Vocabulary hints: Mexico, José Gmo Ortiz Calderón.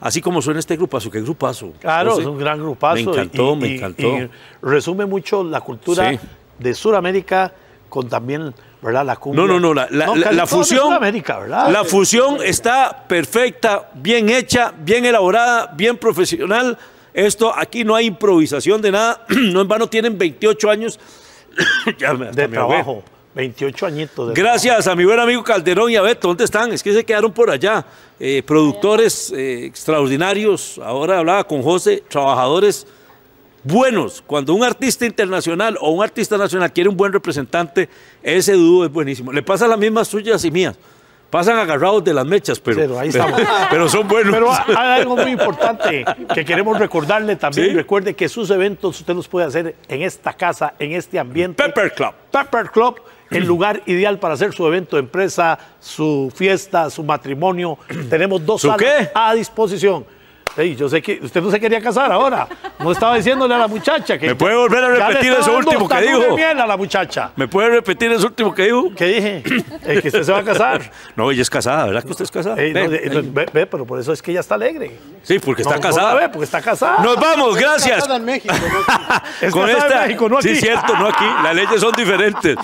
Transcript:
Así como suena este grupazo, qué grupazo. Claro, José, es un gran grupazo. Me encantó, me encantó. Y resume mucho la cultura de Sudamérica con también, ¿verdad? La cumbia. La fusión. Sudamérica, ¿verdad? La fusión está perfecta, bien hecha, bien elaborada, bien profesional. Esto aquí no hay improvisación de nada. No en vano tienen 28 años de trabajo. 28 añitos. Gracias a mi buen amigo Calderón y a Beto. ¿Dónde están? Es que se quedaron por allá. Productores extraordinarios. Ahora hablaba con José. Trabajadores buenos. Cuando un artista internacional o un artista nacional quiere un buen representante, ese dúo es buenísimo. Le pasan las mismas suyas y mías. Pasan agarrados de las mechas, pero ahí estamos. Pero son buenos. Pero hay algo muy importante que queremos recordarle también. ¿Sí? Recuerde que sus eventos usted los puede hacer en esta casa, en este ambiente. Pepper Club. Pepper Club, el lugar ideal para hacer su evento de empresa, su fiesta, su matrimonio. Tenemos dos salas a disposición. Hey, yo sé que usted no se quería casar ahora. No estaba diciéndole a la muchacha que... ¿Me puede volver a repetir eso último que dijo? A la muchacha. ¿Me puede repetir eso último que dijo? ¿Qué dije? Que usted se va a casar. No, ella es casada, ¿verdad que usted es casada? Ve, pero por eso es que ella está alegre. Sí, porque está casada. No, porque está casada. Nos vamos, gracias. Es casada en México, no aquí. Es casada en México, no aquí. Sí, cierto, no aquí. Las leyes son diferentes.